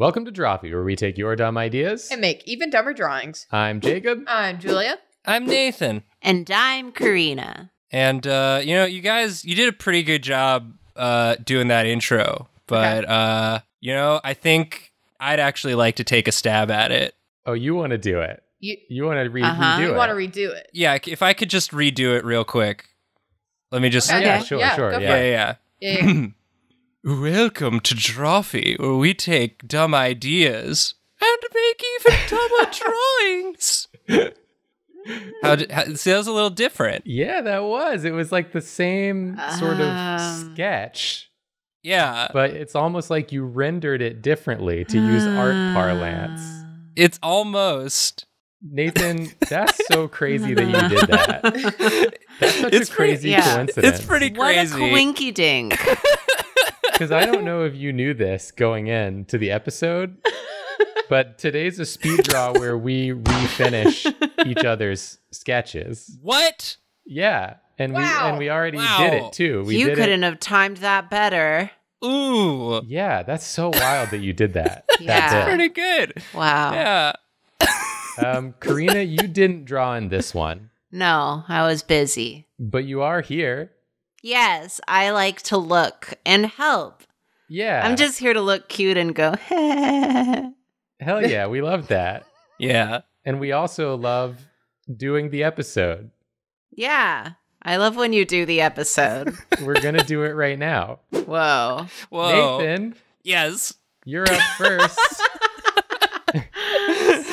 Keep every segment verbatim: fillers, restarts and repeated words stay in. Welcome to Drawfee, where we take your dumb ideas and make even dumber drawings. I'm Jacob. I'm Julia. I'm Nathan. And I'm Karina. And, uh, you know, you guys, you did a pretty good job uh, doing that intro. But, okay. uh, you know, I think I'd actually like to take a stab at it. Oh, you want to do it? You, you want to re uh-huh. redo it? You want to redo it. Yeah, if I could just redo it real quick. Let me just... Okay. Yeah, sure, yeah, sure. Yeah. Yeah, yeah, yeah. yeah. Welcome to Drawfee, where we take dumb ideas and make even dumber drawings. How, did, how see, that was a little different. Yeah, that was. It was like the same um, sort of sketch. Yeah. But it's almost like you rendered it differently, to uh, use art parlance. It's almost... Nathan, that's so crazy that you did that. That's such it's a pretty, crazy yeah. coincidence. It's pretty crazy. What a coinky dink. Because I don't know if you knew this going in to the episode, but today's a speed draw where we refinish each other's sketches. What? Yeah, and wow. we and we already wow. did it too. We you did couldn't it. have timed that better. Ooh. Yeah, that's so wild that you did that. yeah, that's pretty good. Wow. Yeah. um, Karina, you didn't draw in this one. No, I was busy. But you are here. Yes, I like to look and help. Yeah. I'm just here to look cute and go, hell yeah, we love that. Yeah. And we also love doing the episode. Yeah. I love when you do the episode. We're going to do it right now. Whoa. Whoa. Nathan. Yes. You're up first.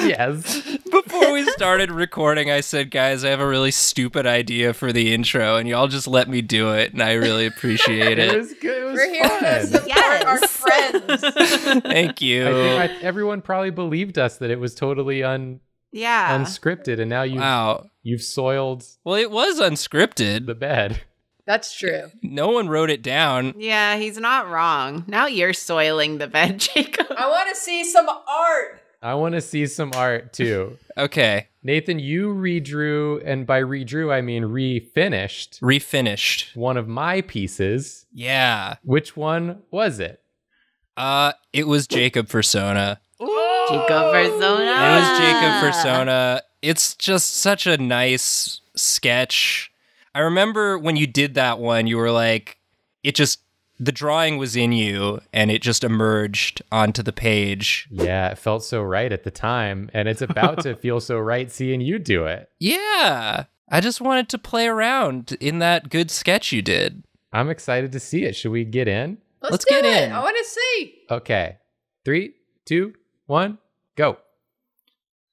Yes. Before we started recording, I said, guys, I have a really stupid idea for the intro, and y'all just let me do it, and I really appreciate it. It was good. It was We're here to support yes. our friends. Thank you. I think I, everyone probably believed us that it was totally un, yeah. unscripted, and now you've, wow. you've soiled... Well, it was unscripted. ...the bed. That's true. No one wrote it down. Yeah, he's not wrong. Now you're soiling the bed, Jacob. I want to see some art. I want to see some art, too. Okay. Nathan, you redrew, and by redrew, I mean refinished. Refinished. One of my pieces. Yeah. Which one was it? Uh, It was Jacob Persona. Ooh! Jacob Persona! It was Jacob Persona. It's just such a nice sketch. I remember when you did that one, you were like, it just... The drawing was in you, and it just emerged onto the page. Yeah, it felt so right at the time, and it's about to feel so right seeing you do it. Yeah, I just wanted to play around in that good sketch you did. I'm excited to see it. Should we get in? Let's, Let's get it. in. I want to see. Okay, three, two, one, go.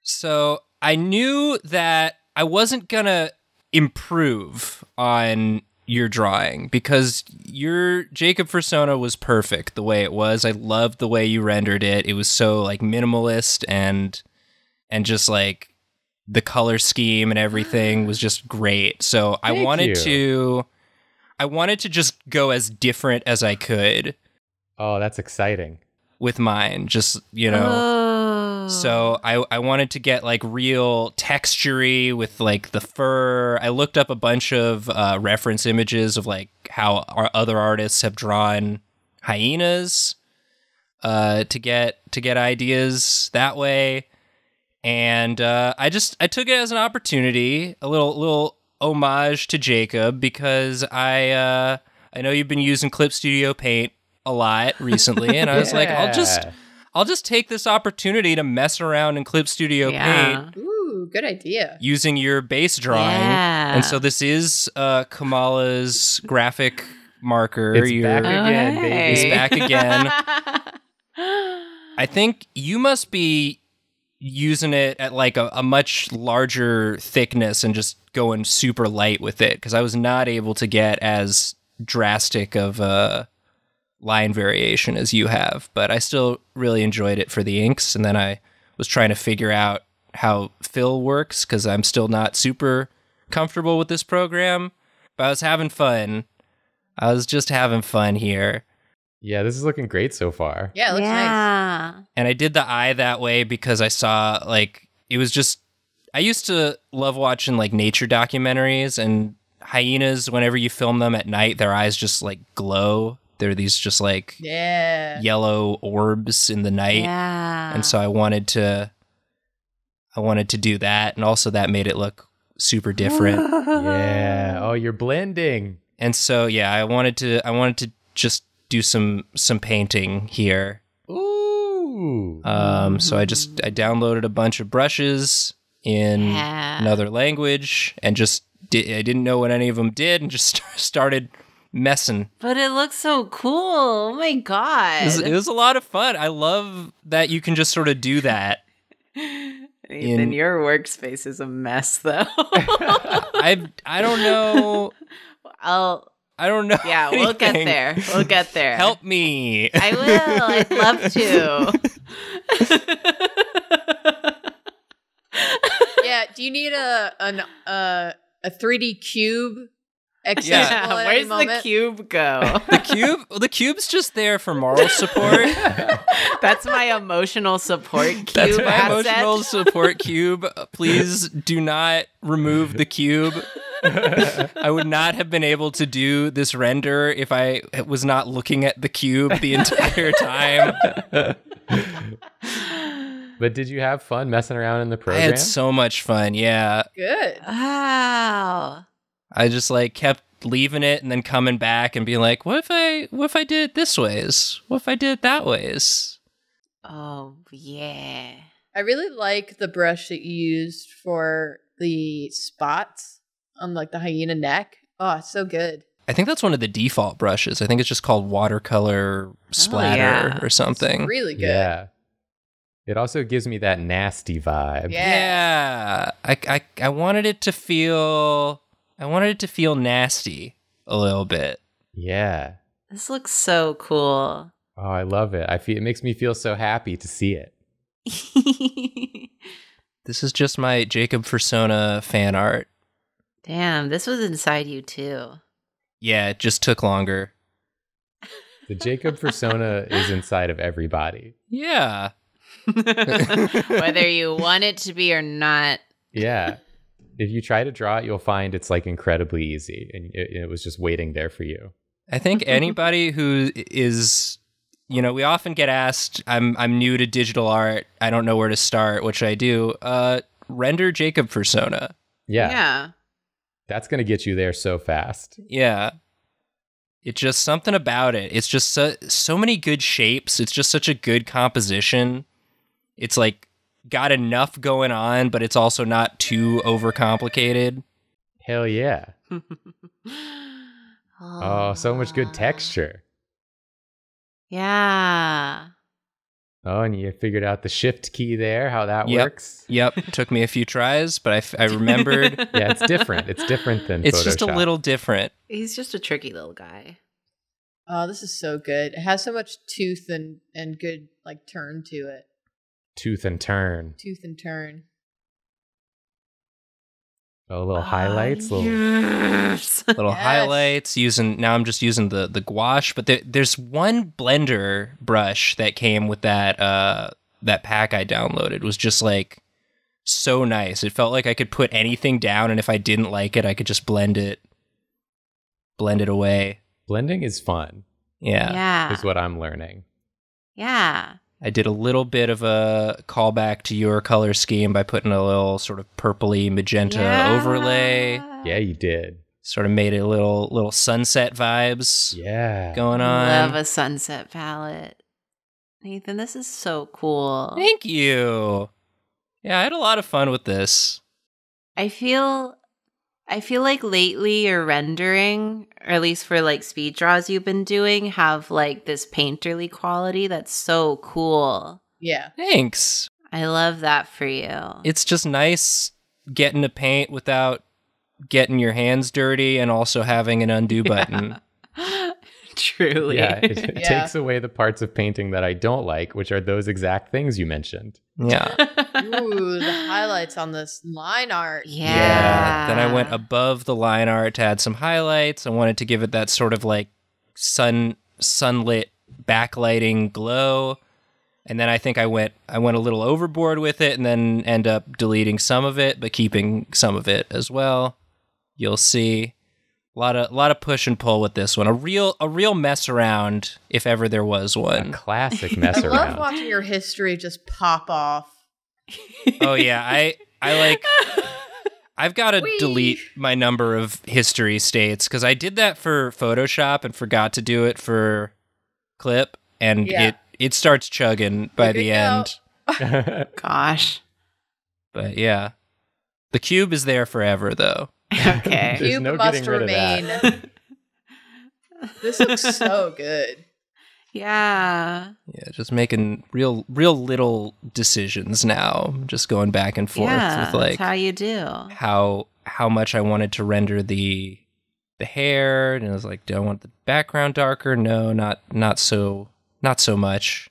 So I knew that I wasn't going to improve on... your drawing, because your Jacob Persona was perfect the way it was. I loved the way you rendered it. It was so like minimalist and and just like the color scheme and everything was just great. So Thank I wanted you. to I wanted to just go as different as I could. Oh, that's exciting. With mine, just, you know. Oh. So I I wanted to get like real textury with like the fur. I looked up a bunch of uh, reference images of like how our other artists have drawn hyenas uh, to get to get ideas that way. And uh, I just I took it as an opportunity, a little little homage to Jacob, because I uh, I know you've been using Clip Studio Paint a lot recently, and I was yeah. like, I'll just, I'll just take this opportunity to mess around in Clip Studio yeah. Paint. Ooh, good idea. Using your base drawing, yeah. and so this is uh, Kamala's graphic marker. It's your, back again, oh, hey. It's back again. I think you must be using it at like a, a much larger thickness and just going super light with it, because I was not able to get as drastic of a line variation as you have, but I still really enjoyed it for the inks. And then I was trying to figure out how fill works, because I'm still not super comfortable with this program, but I was having fun. I was just having fun here. Yeah, this is looking great so far. Yeah, it looks yeah. nice. And I did the eye that way because I saw, like, it was just, I used to love watching like nature documentaries, and hyenas, whenever you film them at night, their eyes just like glow They're these just like yeah. yellow orbs in the night. Yeah. And so I wanted to I wanted to do that, and also that made it look super different. Yeah. Oh, you're blending. And so yeah, I wanted to I wanted to just do some some painting here. Ooh. Um so I just I downloaded a bunch of brushes in yeah. another language and just di- I didn't know what any of them did and just started messing. But it looks so cool. Oh my god. It was, it was a lot of fun. I love that you can just sort of do that. Nathan, in... your workspace is a mess though. I I don't know. I'll I don't know. Yeah, anything. We'll get there. We'll get there. Help me. I will. I'd love to. Yeah, do you need a an uh, a three D cube? Yeah, at where's the cube go? The cube, well, the cube's just there for moral support. That's my emotional support cube. That's my asset. Emotional support cube. Please do not remove the cube. I would not have been able to do this render if I was not looking at the cube the entire time. But did you have fun messing around in the program? I had so much fun. Yeah. Good. Wow. I just like kept leaving it and then coming back and being like, what if I what if I did it this ways? What if I did it that ways? Oh yeah. I really like the brush that you used for the spots on like the hyena neck. Oh, it's so good. I think that's one of the default brushes. I think it's just called watercolor splatter oh, yeah. or something. It's really good. Yeah. It also gives me that nasty vibe. Yeah. yeah. I I I wanted it to feel I wanted it to feel nasty a little bit. Yeah. This looks so cool. Oh, I love it. I feel it makes me feel so happy to see it. This is just my Jacob Persona fan art. Damn, this was inside you too. Yeah, it just took longer. The Jacob Persona is inside of everybody. Yeah. Whether you want it to be or not. Yeah. If you try to draw it, you'll find it's like incredibly easy, and it, it was just waiting there for you. I think anybody who is, you know, we often get asked, "I'm I'm new to digital art. I don't know where to start. What should I do?" Uh, render Jacob Persona. Yeah, yeah, that's gonna get you there so fast. Yeah, it's just something about it. It's just so so many good shapes. It's just such a good composition. It's like. Got enough going on, but it's also not too overcomplicated. Hell yeah. Oh, so much good texture. Yeah. Oh, and you figured out the shift key there, how that yep. works. Yep. Took me a few tries, but I, f I remembered. Yeah, it's different. It's different than it's Photoshop. It's just a little different. He's just a tricky little guy. Oh, this is so good. It has so much tooth and, and good like turn to it. Tooth and turn. Tooth and turn. Oh, little uh, highlights. Little, yes. little yes. highlights. Using now, I'm just using the the gouache. But there, there's one blender brush that came with that uh, that pack I downloaded. It was just like so nice. It felt like I could put anything down, and if I didn't like it, I could just blend it, blend it away. Blending is fun. Yeah, yeah. Is what I'm learning. Yeah. I did a little bit of a callback to your color scheme by putting a little sort of purpley magenta yeah. overlay. Yeah, you did. Sort of made it a little little sunset vibes. Yeah, going on. Love a sunset palette, Nathan. This is so cool. Thank you. Yeah, I had a lot of fun with this. I feel, I feel like lately your rendering, or at least for like speed draws you've been doing, have like this painterly quality that's so cool. Yeah. Thanks. I love that for you. It's just nice getting to paint without getting your hands dirty and also having an undo button. Yeah. Truly. Yeah, it, it yeah. takes away the parts of painting that I don't like, which are those exact things you mentioned. Yeah. Ooh, the highlights on this line art. Yeah. yeah. Then I went above the line art to add some highlights. I wanted to give it that sort of like sun sunlit backlighting glow. And then I think I went I went a little overboard with it and then end up deleting some of it, but keeping some of it as well. You'll see. A lot of a lot of push and pull with this one. A real a real mess around, if ever there was one. A classic mess around. I love watching your history just pop off. Oh yeah, I I like I've got to delete my number of history states because I did that for Photoshop and forgot to do it for Clip, and yeah. it it starts chugging by the end. Gosh. But yeah, the cube is there forever though. Okay. There's cube no must remain. This looks so good. Yeah. Yeah, just making real real little decisions now. Just going back and forth yeah, with like that's how you do. How how much I wanted to render the the hair, and I was like, do I want the background darker? No, not not so not so much.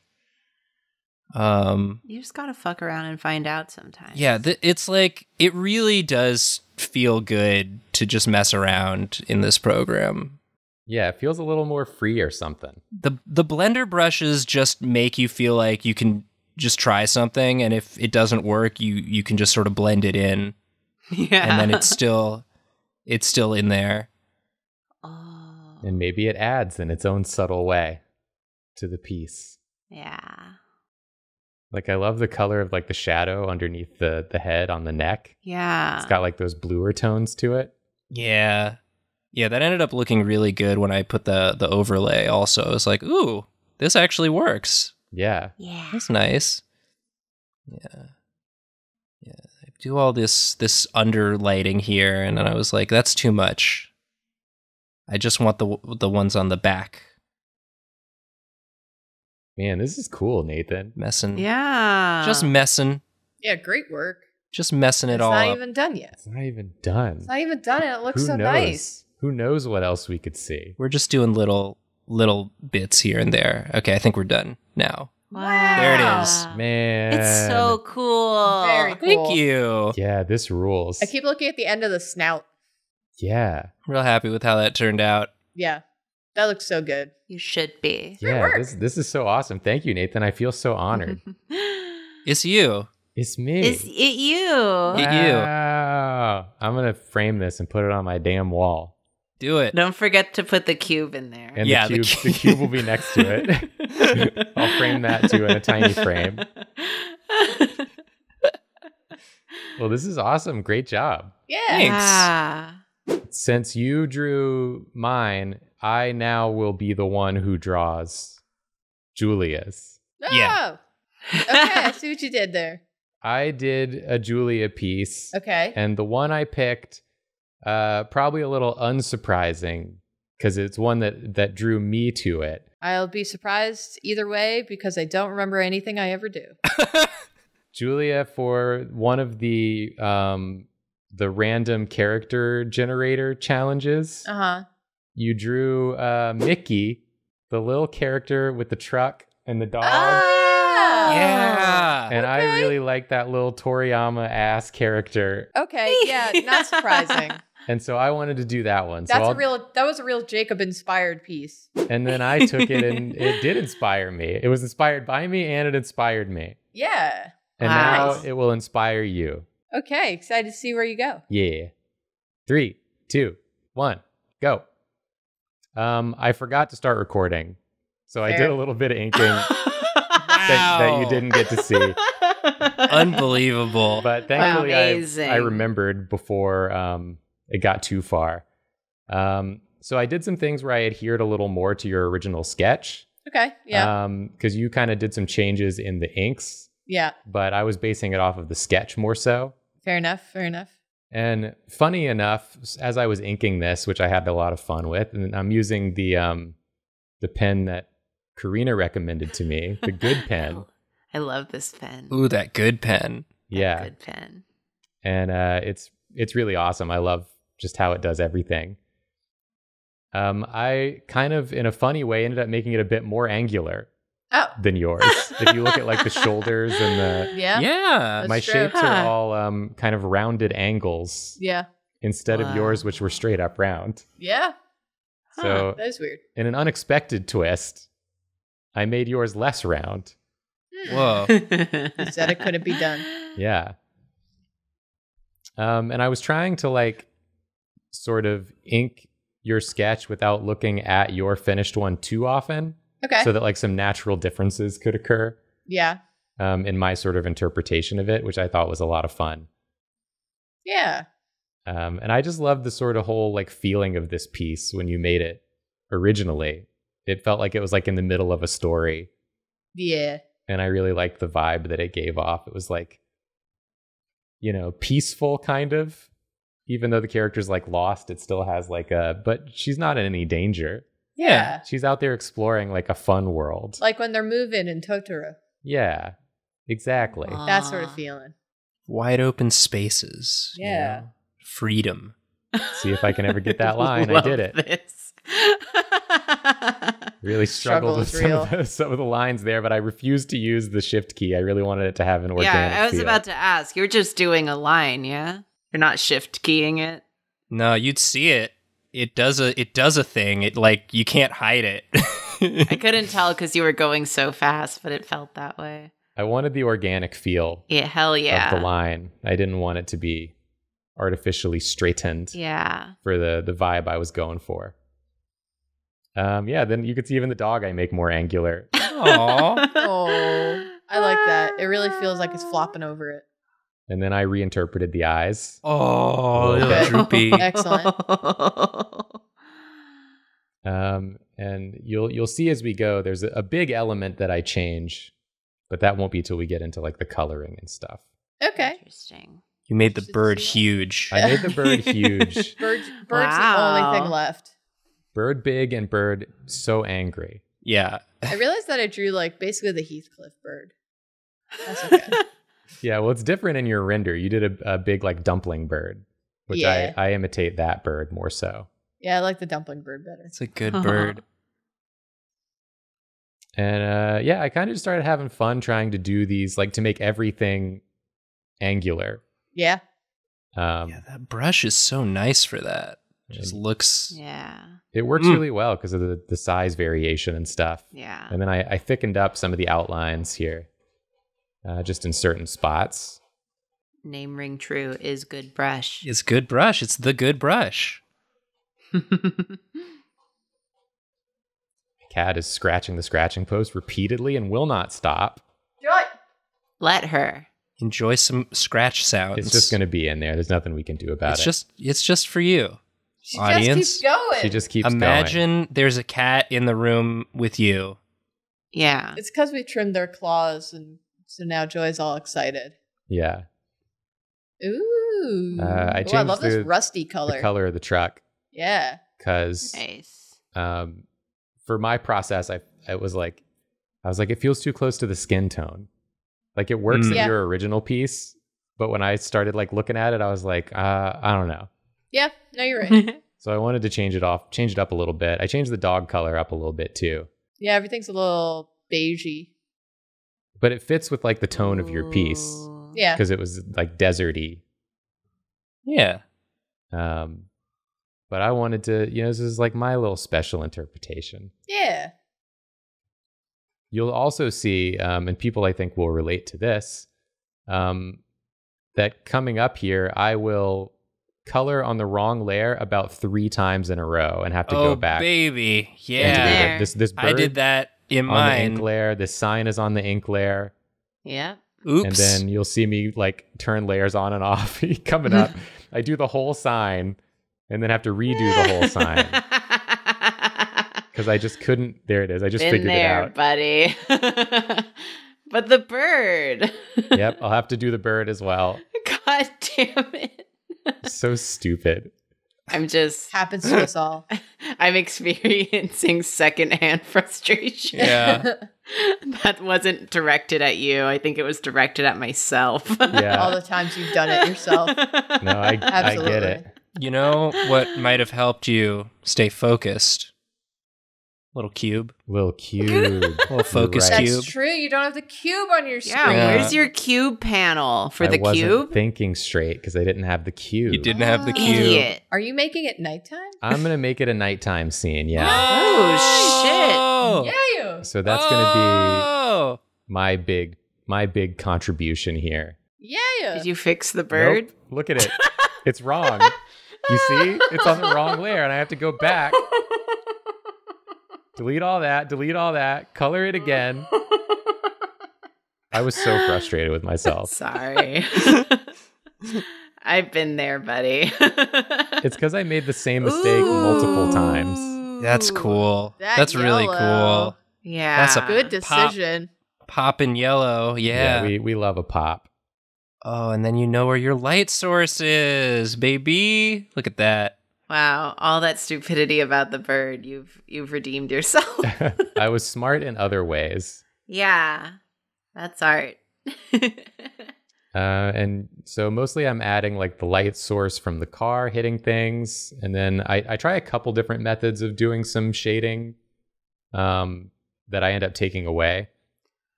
Um You just got to fuck around and find out sometimes. Yeah, th- it's like it really does feel good to just mess around in this program. Yeah, it feels a little more free or something. The the blender brushes just make you feel like you can just try something, and if it doesn't work, you you can just sort of blend it in. Yeah. And then it's still it's still in there. Oh. And maybe it adds in its own subtle way to the piece. Yeah. Like, I love the color of, like, the shadow underneath the, the head on the neck. Yeah. It's got, like, those bluer tones to it. Yeah. Yeah, that ended up looking really good when I put the, the overlay also. I was like, ooh, this actually works. Yeah. Yeah. That's nice. Yeah. Yeah. I do all this, this under lighting here, and then I was like, that's too much. I just want the the ones on the back. Man, this is cool, Nathan. Messing. Yeah. Just messing. Yeah, great work. Just messing it all up. It's not even done yet. It's not even done. It's not even done, and it looks so nice. Who knows what else we could see? We're just doing little little bits here and there. Okay, I think we're done now. Wow. There it is. Man. It's so cool. Very cool. Thank you. Yeah, this rules. I keep looking at the end of the snout. Yeah. I'm real happy with how that turned out. Yeah. That looks so good. You should be. Yeah, this this is so awesome. Thank you, Nathan. I feel so honored. It's you. It's me. It's it you. Wow. It you. I'm going to frame this and put it on my damn wall. Do it. Don't forget to put the cube in there. And yeah, the cube, the, cube. the cube will be next to it. I'll frame that too in a tiny frame. Well, this is awesome. Great job. Yeah. Thanks. Ah. Since you drew mine, I now will be the one who draws Julia's. Oh, yeah. Okay, I see what you did there. I did a Julia piece. Okay. And the one I picked, uh, probably a little unsurprising, because it's one that, that drew me to it. I'll be surprised either way, because I don't remember anything I ever do. Julia, for one of the um, the random character generator challenges. Uh-huh. You drew uh, Mickey, the little character with the truck and the dog. Oh, yeah. And okay. I really like that little Toriyama-ass character. Okay, yeah, not surprising. And so I wanted to do that one. That's so a real. That was a real Jacob-inspired piece. And then I took it, and it did inspire me. It was inspired by me, and it inspired me. Yeah. And nice. Now it will inspire you. Okay, excited to see where you go. Yeah. Three, two, one, go. Um, I forgot to start recording, so Fair. I did a little bit of inking wow. that, that you didn't get to see. Unbelievable. But thankfully I, I remembered before um, it got too far. Um, so I did some things where I adhered a little more to your original sketch. Okay, yeah. Um, because you kind of did some changes in the inks. Yeah. But I was basing it off of the sketch more so. Fair enough, fair enough. And funny enough, as I was inking this, which I had a lot of fun with, and I'm using the um, the pen that Karina recommended to me, the good pen. I love this pen. Ooh, that good pen. Yeah. That good pen. And uh, it's it's really awesome. I love just how it does everything. Um, I kind of, in a funny way, ended up making it a bit more angular. Oh. Than yours. If you look at like the shoulders and the yeah, yeah my true. shapes huh. are all um, kind of rounded angles. Yeah. Instead wow. of yours, which were straight up round. Yeah. Huh. So that is weird. In an unexpected twist, I made yours less round. Whoa. You said it couldn't be done. Yeah. Um, and I was trying to like sort of ink your sketch without looking at your finished one too often. Okay. So that like some natural differences could occur. Yeah. Um, in my sort of interpretation of it, which I thought was a lot of fun. Yeah. Um, and I just loved the sort of whole like feeling of this piece when you made it originally. It felt like it was like in the middle of a story. Yeah. And I really liked the vibe that it gave off. It was like, you know, peaceful kind of, even though the character's like lost, it still has like a, but she's not in any danger. Yeah. She's out there exploring like a fun world. Like when they're moving in Totoro. Yeah, exactly. Aww. That sort of feeling. Wide open spaces. Yeah. You know? Freedom. See if I can ever get that line. I did it. This. Really struggled Struggle with some of, the, some of the lines there, but I refused to use the shift key. I really wanted it to have an organic Yeah, I was feel. about to ask. You're just doing a line, yeah? You're not shift keying it? No, you'd see it. It does a it does a thing. It like you can't hide it. I couldn't tell because you were going so fast, but it felt that way. I wanted the organic feel. Yeah, hell yeah. Of the line. I didn't want it to be artificially straightened. Yeah. For the the vibe I was going for. Um. Yeah. Then you could see even the dog I make more angular. Aww. Oh. I like that. It really feels like it's flopping over it. And then I reinterpreted the eyes. Oh, okay. Droopy. Excellent. Um, and you'll you'll see as we go, there's a, a big element that I change, but that won't be till we get into like the coloring and stuff. Okay. Interesting. You made the bird huge. I made the bird huge. Bird, bird's wow. the only thing left. Bird big and bird so angry. Yeah. I realized that I drew like basically the Heathcliff bird. That's okay. Yeah, well, it's different in your render. You did a, a big, like, dumpling bird, which yeah. I, I imitate that bird more so. Yeah, I like the dumpling bird better. It's a good uh-huh. bird. And, uh, yeah, I kind of just started having fun trying to do these, like, to make everything angular. Yeah. Um, yeah, that brush is so nice for that. It just looks... Yeah. It works mm. really well because of the, the size variation and stuff. Yeah. And then I, I thickened up some of the outlines here. Uh, just in certain spots. Name ring true is good brush. It's good brush. It's the good brush. Cat is scratching the scratching post repeatedly and will not stop. Do it. Let her. Enjoy some scratch sounds. It's just going to be in there. There's nothing we can do about it's it. Just, it's just for you, she audience. She just keeps going. She just keeps Imagine going. Imagine there's a cat in the room with you. Yeah. It's because we trimmed their claws and... So now Joy's all excited. Yeah. Ooh. Uh, I, Ooh, I love the, this rusty color. The color of the truck. Yeah. Because nice. um, for my process, I it was like, I was like, it feels too close to the skin tone. Like it works mm. in yeah. your original piece, but when I started like looking at it, I was like, uh, I don't know. Yeah. No, you're right. So I wanted to change it off, change it up a little bit. I changed the dog color up a little bit too. Yeah, everything's a little beigey. But it fits with like the tone of your piece. Yeah. Because it was like deserty. Yeah. Um, but I wanted to, you know, this is like my little special interpretation. Yeah. You'll also see, um, and people I think will relate to this, um, that coming up here, I will color on the wrong layer about three times in a row and have to oh, go back. Oh, baby. Yeah. This, this bird, I did that. In on mine. The ink layer, the sign is on the ink layer. Yeah. Oops. And then you'll see me like turn layers on and off. Coming up, I do the whole sign, and then have to redo the whole sign because I just couldn't. There it is. I just Been figured there, it out, buddy. But the bird. Yep, I'll have to do the bird as well. God damn it! So stupid. I'm just happens to us all. I'm experiencing secondhand frustration. Yeah. That wasn't directed at you. I think it was directed at myself. Yeah. All the times you've done it yourself. No, I, I get it. You know what might have helped you stay focused? Little cube. Little cube. Little focus right. cube. That's true. You don't have the cube on your screen. Yeah, yeah. Where's your cube panel for I the wasn't cube? Thinking straight because I didn't have the cube. You didn't oh, have the cube. Idiot. Are you making it nighttime? I'm gonna make it a nighttime scene. Yeah. Oh, oh shit! Yeah, you. So that's oh. gonna be my big, my big contribution here. Yeah. You. Did you fix the bird? Nope. Look at it. It's wrong. You see? It's on the wrong layer, and I have to go back. Delete all that, delete all that, color it again. I was so frustrated with myself. Sorry. I've been there, buddy. It's because I made the same mistake Ooh, multiple times. That's cool. That that's yellow. Really cool. Yeah. That's a good decision. Pop, pop in yellow. Yeah. yeah we, we love a pop. Oh, and then you know where your light source is, baby. Look at that. Wow. All that stupidity about the bird. You've you've redeemed yourself. I was smart in other ways. Yeah. That's art. uh, and so mostly I'm adding like the light source from the car hitting things. And then I, I try a couple different methods of doing some shading um, that I end up taking away.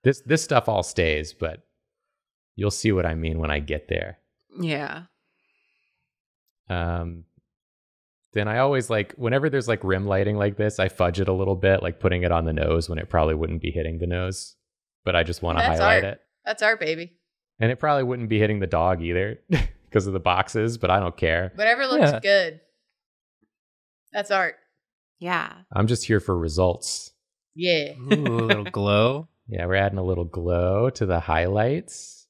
This, this stuff all stays, but you'll see what I mean when I get there. Yeah. Um, then I always like, whenever there's like rim lighting like this, I fudge it a little bit, like putting it on the nose when it probably wouldn't be hitting the nose. But I just want to highlight art. it. That's art, baby. And it probably wouldn't be hitting the dog either because of the boxes, but I don't care. Whatever looks yeah. good. That's art. Yeah. I'm just here for results. Yeah. Ooh, a little glow. Yeah, we're adding a little glow to the highlights.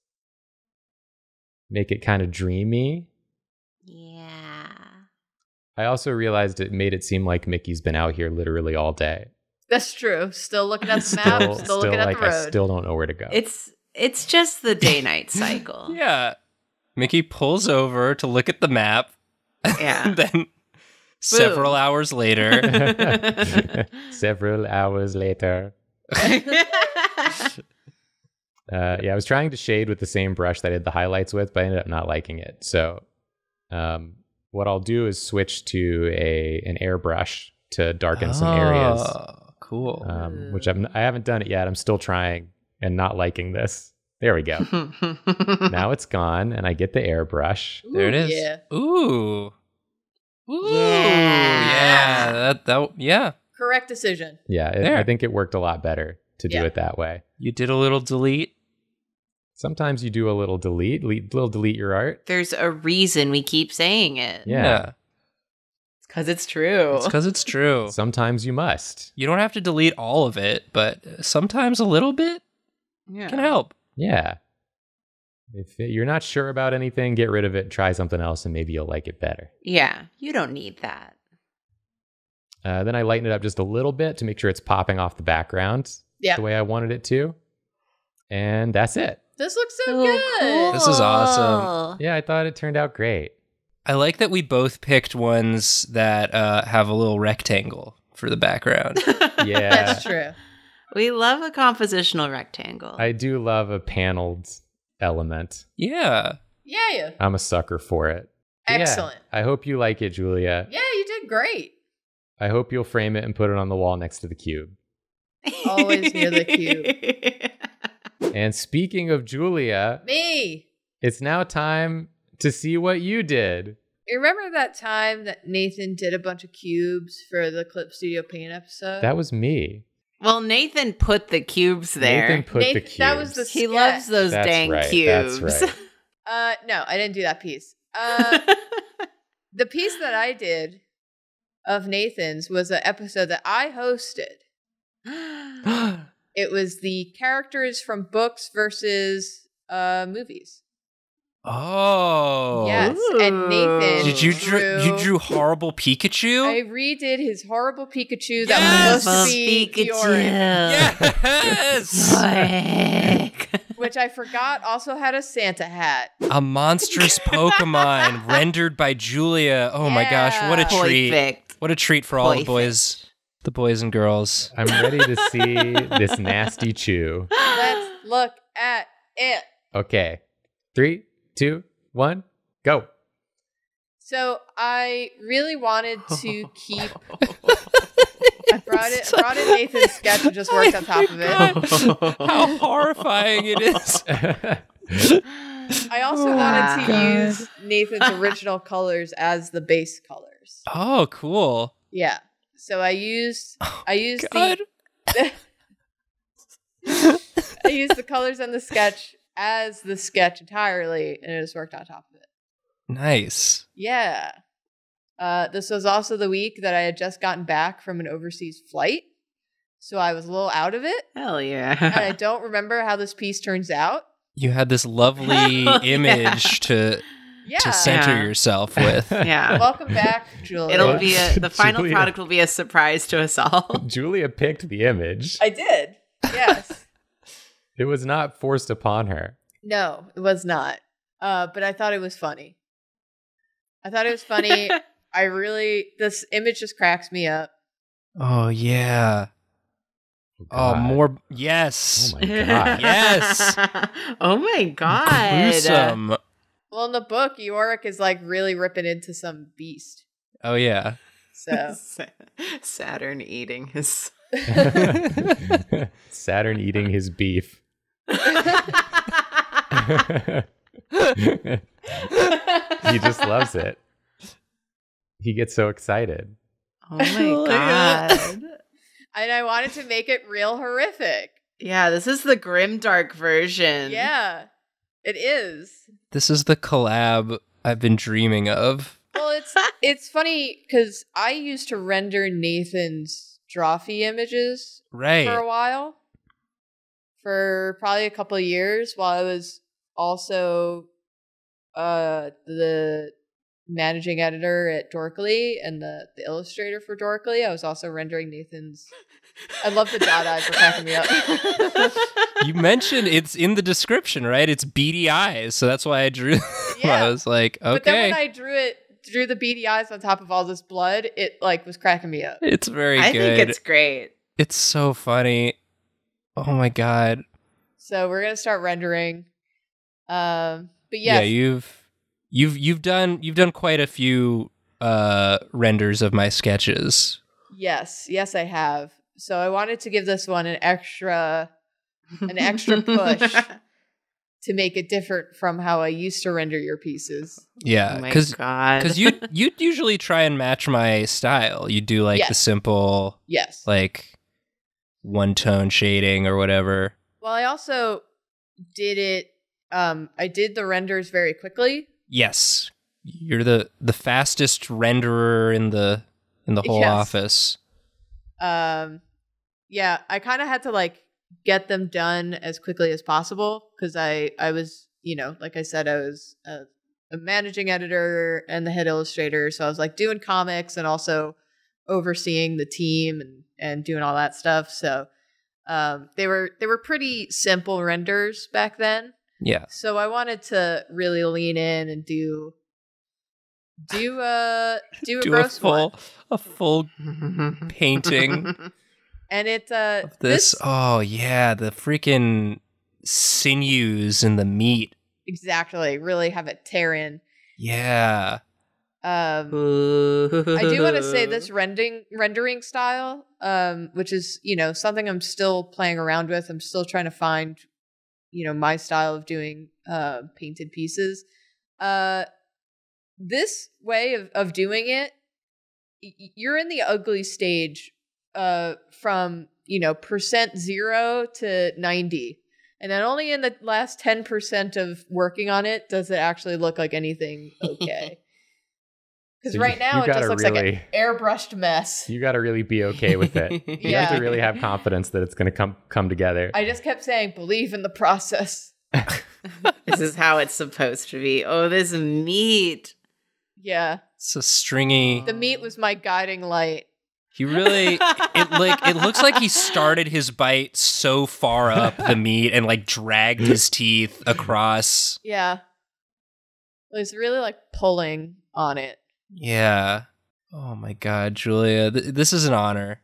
Make it kind of dreamy. Yeah. I also realized it made it seem like Mickey's been out here literally all day. That's true. Still looking at the map. Still, still, still looking like at the road. I still don't know where to go. It's it's just the day-night cycle. Yeah. Mickey pulls over to look at the map. Yeah. Then Boom. several hours later. several hours later. uh, yeah, I was trying to shade with the same brush that I did the highlights with, but I ended up not liking it. So um, what I'll do is switch to a an airbrush to darken oh. some areas. Cool. Um, which I'm, I haven't done it yet. I'm still trying and not liking this. There we go. Now it's gone, and I get the airbrush. Ooh, there it is. Yeah. Ooh. Ooh. Yeah. yeah. That, that, yeah. Correct decision. Yeah. It, I think it worked a lot better to yeah. do it that way. You did a little delete. Sometimes you do a little delete. Le- little delete your art. There's a reason we keep saying it. Yeah. yeah. Because it's true. It's because it's true. Sometimes you must. You don't have to delete all of it, but sometimes a little bit yeah. can help. Yeah. If you're not sure about anything, get rid of it, try something else, and maybe you'll like it better. Yeah. You don't need that. Uh, then I lighten it up just a little bit to make sure it's popping off the background yeah. the way I wanted it to. And that's it. This looks so oh, good. Cool. This is awesome. Yeah, I thought it turned out great. I like that we both picked ones that uh, have a little rectangle for the background. Yeah. That's true. We love a compositional rectangle. I do love a paneled element. Yeah. Yeah. yeah. I'm a sucker for it. Excellent. Yeah, I hope you like it, Julia. Yeah, you did great. I hope you'll frame it and put it on the wall next to the cube. Always near the cube. And speaking of Julia. Me. It's now time to see what you did. You remember that time that Nathan did a bunch of cubes for the Clip Studio Paint episode? That was me. Well, Nathan put the cubes there. Nathan put Nathan, the cubes. That was the sketch. He loves those that's dang right, cubes. That's right. Uh, no, I didn't do that piece. Uh, the piece that I did of Nathan's was an episode that I hosted. It was the characters from books versus uh, movies. Oh. Yes, Ooh. and Nathan Did you drew, drew... You drew horrible Pikachu? I redid his horrible Pikachu that yes! was supposed to be Pikachu. Yes! Which I forgot also had a Santa hat. A monstrous Pokemon rendered by Julia. Oh yeah. my gosh, what a treat. Perfect. What a treat for all Perfect. the boys, the boys and girls. I'm ready to see this nasty chew. Let's look at it. Okay, three. Two, one, go. So I really wanted to keep. I brought it, brought in Nathan's sketch and just worked on top of it. How horrifying it is! I also wow. wanted to use Nathan's original colors as the base colors. Oh, cool! Yeah. So I used. Oh, I used God. the. I used the colors on the sketch as the sketch entirely, and it just worked on top of it. Nice. Yeah. Uh, this was also the week that I had just gotten back from an overseas flight, so I was a little out of it. Hell yeah. And I don't remember how this piece turns out. You had this lovely image to... Yeah. to center yeah. yourself with. Yeah. Welcome back, Julia. It'll be a, the final Julia. product will be a surprise to us all. Julia picked the image. I did. Yes. It was not forced upon her. No, it was not. Uh, but I thought it was funny. I thought it was funny. I really, this image just cracks me up. Oh, yeah. God. Oh, more. Yes. Oh, my God. Yes. Oh, my God. Gruesome. Well, in the book, Yorick is like really ripping into some beast. Oh yeah. So Saturn eating his Saturn eating his beef. He just loves it. He gets so excited. Oh my God. And I wanted to make it real horrific. Yeah, this is the grimdark version. Yeah. It is. This is the collab I've been dreaming of. Well, it's it's funny because I used to render Nathan's Drawfee images right. for a while. For probably a couple of years while I was also uh, the managing editor at Dorkly and the, the illustrator for Dorkly. I was also rendering Nathan's... I love the dot eyes. Were cracking me up. You mentioned it's in the description, right? It's beady eyes, so that's why I drew. Yeah. I was like, okay. But then when I drew it, drew the beady eyes on top of all this blood, it like was cracking me up. It's very. I good. I think it's great. It's so funny. Oh my God. So we're gonna start rendering. Um, but yes. Yeah, you've you've you've done you've done quite a few uh, renders of my sketches. Yes, yes, I have. So I wanted to give this one an extra an extra push to make it different from how I used to render your pieces. Yeah, because oh my God. Because you you usually try and match my style. You do like yes. the simple yes. like one tone shading or whatever. Well, I also did it um I did the renders very quickly. Yes. You're the the fastest renderer in the in the whole yes. office. Um yeah, I kind of had to like get them done as quickly as possible because I I was, you know, like I said, I was a, a managing editor and the head illustrator, so I was like doing comics and also overseeing the team and and doing all that stuff. So um they were they were pretty simple renders back then. Yeah. So I wanted to really lean in and do Do a do a do gross a full, one, a full painting, and it uh, this, this. Oh yeah, the freaking sinews and the meat. Exactly, really have it tear in. Yeah. Um, I do want to say this rendering rendering style, um, which is you know something I'm still playing around with. I'm still trying to find, you know, my style of doing uh, painted pieces. Uh. This way of, of doing it, y- you're in the ugly stage uh, from, you know, percent zero to ninety. And then only in the last ten percent of working on it does it actually look like anything okay. Because so right now it just looks really, like an airbrushed mess. You got to really be okay with it. You yeah. have to really have confidence that it's going to come come together. I just kept saying, believe in the process. This is how it's supposed to be. Oh, this meat. Yeah. So stringy. The meat was my guiding light. He really, it like it looks like he started his bite so far up the meat and like dragged his teeth across. Yeah. It was really like pulling on it. Yeah. Oh my God, Julia. Th- this is an honor.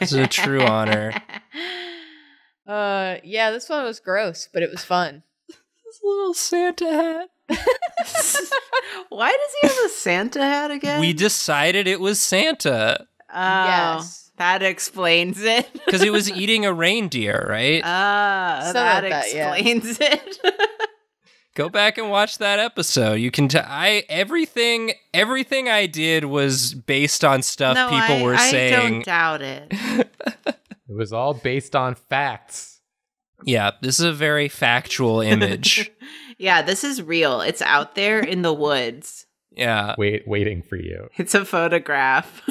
This is a true honor. Uh, yeah, this one was gross, but it was fun. This little Santa hat. Why does he have a Santa hat again? We decided it was Santa. Oh, yes. That explains it. Because he was eating a reindeer, right? Ah, uh, so that explains that, yeah. it. Go back and watch that episode. You can t- I everything everything I did was based on stuff no, people I, were I saying. I don't doubt it. It was all based on facts. Yeah, this is a very factual image. Yeah, this is real. It's out there in the woods. Yeah. Wait, waiting for you. It's a photograph.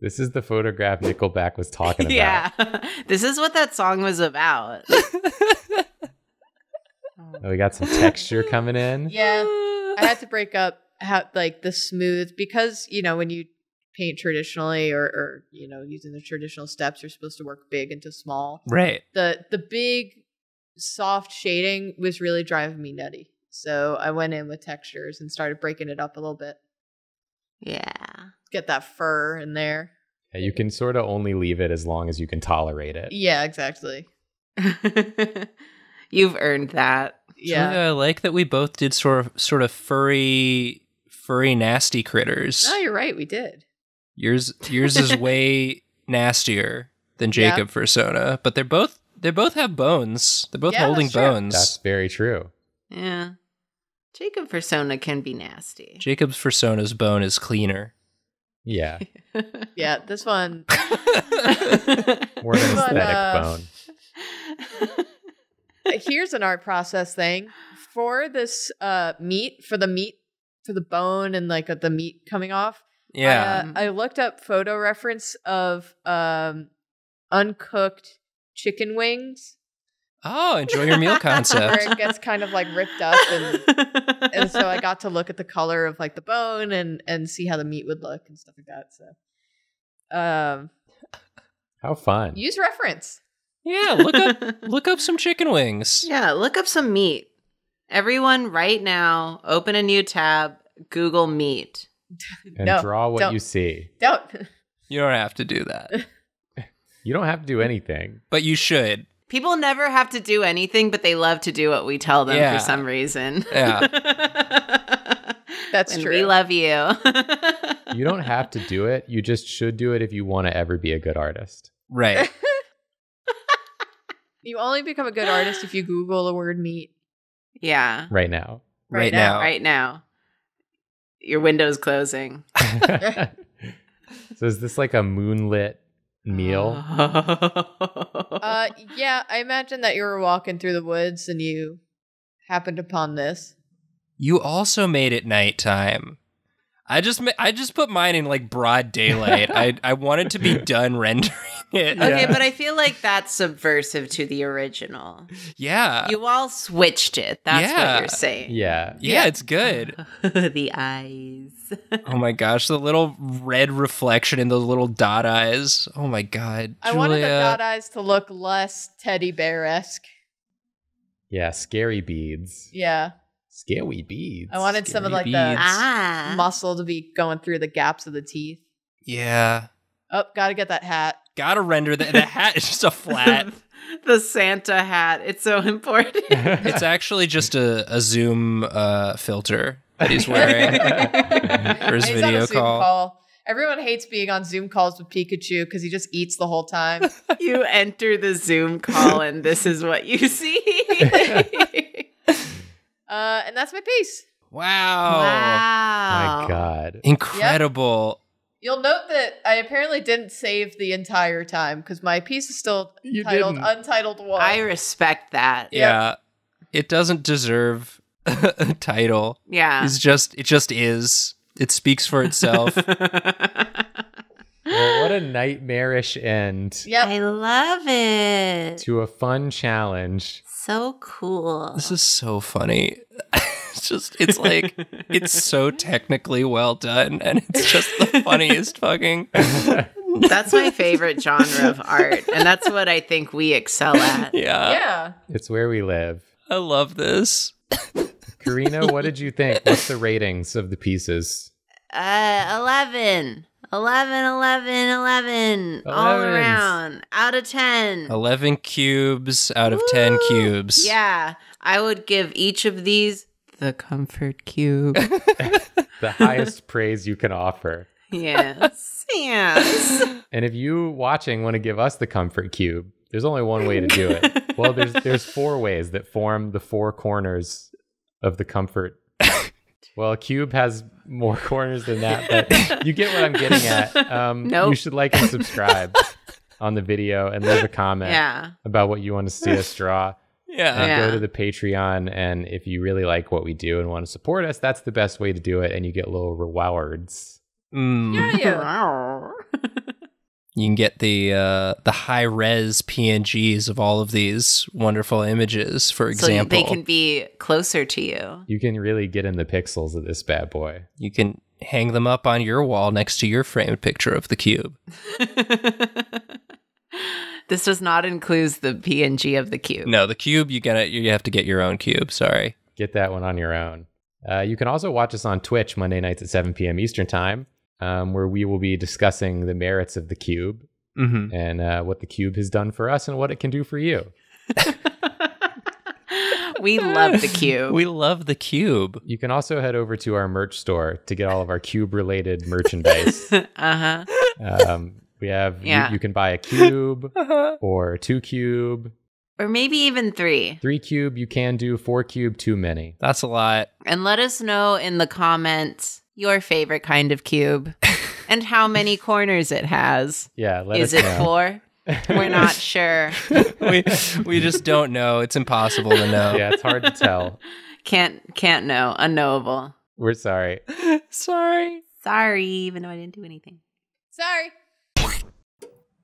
This is the photograph Nickelback was talking about. Yeah. This is what that song was about. Oh, we got some texture coming in. Yeah. I had to break up how, like, the smooth, because, you know, when you paint traditionally or, or, you know, using the traditional steps, you're supposed to work big into small. Right. The the big soft shading was really driving me nutty. So I went in with textures and started breaking it up a little bit. Yeah. Get that fur in there. Yeah, you can sort of only leave it as long as you can tolerate it. Yeah, exactly. You've earned that. Yeah. Julia, I like that we both did sort of sort of furry furry nasty critters. Oh, you're right, we did. Yours yours is way nastier than Jacob yeah. Persona, but they're both they both have bones. They're both yeah, holding that's bones. That's very true. Yeah. Jacob Persona can be nasty. Jacob's Persona's bone is cleaner. Yeah. Yeah, this one. More an aesthetic uh, bone. Here's an art process thing. For this uh, meat, for the meat, for the bone and like uh, the meat coming off, yeah, I, uh, I looked up photo reference of um, uncooked chicken wings. Oh, enjoy your meal concept. Where it gets kind of like ripped up. And, and so I got to look at the color of like the bone and, and see how the meat would look and stuff like that. So, um, how fun. Use reference. Yeah. Look up, look up some chicken wings. Yeah. Look up some meat. Everyone right now, open a new tab, Google meat. And no, draw what don't. you see. Don't. You don't have to do that. You don't have to do anything. But you should. People never have to do anything, but they love to do what we tell them yeah. for some reason. Yeah. That's and true. We love you. You don't have to do it. You just should do it if you want to ever be a good artist. Right. You only become a good artist if you Google the word meat. Yeah. Right now. Right, right now. now. Right now. Your window's closing. So is this like a moonlit meal? uh yeah, I imagine that you were walking through the woods and you happened upon this. You also made it nighttime. I just ma- I just put mine in like broad daylight. I I wanted to be done rendering it. Okay, yeah. But I feel like that's subversive to the original. Yeah, you all switched it. That's yeah. what you're saying. Yeah, yeah, yeah. It's good. The eyes. Oh my gosh, the little red reflection in those little dot eyes. Oh my god, I Julia. wanted the dot eyes to look less teddy bear-esque. Yeah, scary beads. Yeah. Scary beads. I wanted scary some of like beads. the ah. muscle to be going through the gaps of the teeth. Yeah. Oh, gotta get that hat. Gotta render that. The hat is just a flat. The Santa hat. It's so important. It's actually just a, a Zoom uh, filter. He's wearing for his he's video on a Zoom call. call. Everyone hates being on Zoom calls with Pikachu because he just eats the whole time. You enter the Zoom call and this is what you see. uh, and that's my piece. Wow. Wow. My God. Incredible. Yep. You'll note that I apparently didn't save the entire time because my piece is still you titled didn't. Untitled One. I respect that. Yeah. Yep. It doesn't deserve... title. Yeah. It's just it just is. It speaks for itself. Well, what a nightmarish end. Yep. I love it. To a fun challenge. So cool. This is so funny. It's just it's like it's so technically well done and it's just the funniest fucking That's my favorite genre of art. And that's what I think we excel at. Yeah. Yeah. It's where we live. I love this. Karina, what did you think? What's the ratings of the pieces? Uh, eleven. eleven, eleven, eleven. All around. Out of ten. eleven cubes out of Ooh, ten cubes. Yeah. I would give each of these the comfort cube. The highest praise you can offer. Yes. Yes. And if you watching want to give us the comfort cube, there's only one way to do it. Well, there's there's four ways that form the four corners of the comfort. Well, a cube has more corners than that, but you get what I'm getting at. Um, nope. You should like and subscribe on the video and leave a comment yeah. about what you want to see us draw. Yeah. yeah. Go to the Patreon, and if you really like what we do and want to support us, that's the best way to do it, and you get little rewards. Mm. Yeah, yeah. You can get the uh, the high res P N Gs of all of these wonderful images, for example. So they can be closer to you. You can really get in the pixels of this bad boy. You can hang them up on your wall next to your framed picture of the cube. This does not include the P N G of the cube. No, the cube, you gotta, you have to get your own cube. Sorry. Get that one on your own. Uh, you can also watch us on Twitch Monday nights at seven p.m. Eastern Time, um, where we will be discussing the merits of the cube mm-hmm. and uh, what the cube has done for us and what it can do for you. We love the cube. We love the cube. You can also head over to our merch store to get all of our cube-related merchandise. Uh-huh. Um, we have, yeah. you, you can buy a cube uh-huh. or two cube. Or maybe even three. Three cube, you can do. Four cube, too many. That's a lot. And let us know in the comments your favorite kind of cube and how many corners it has. Yeah, let Is us know. Is it four? We're not sure. we we just don't know. It's impossible to know. Yeah, it's hard to tell. Can't can't know. Unknowable. We're sorry. Sorry. Sorry, even though I didn't do anything. Sorry.